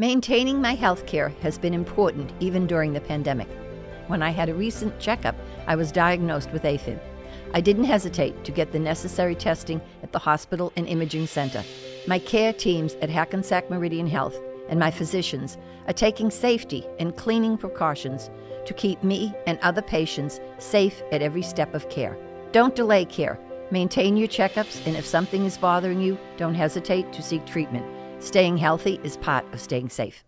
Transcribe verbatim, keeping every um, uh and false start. Maintaining my health care has been important even during the pandemic. When I had a recent checkup, I was diagnosed with AFib. I didn't hesitate to get the necessary testing at the hospital and imaging center. My care teams at Hackensack Meridian Health and my physicians are taking safety and cleaning precautions to keep me and other patients safe at every step of care. Don't delay care. Maintain your checkups, and if something is bothering you, don't hesitate to seek treatment. Staying healthy is part of staying safe.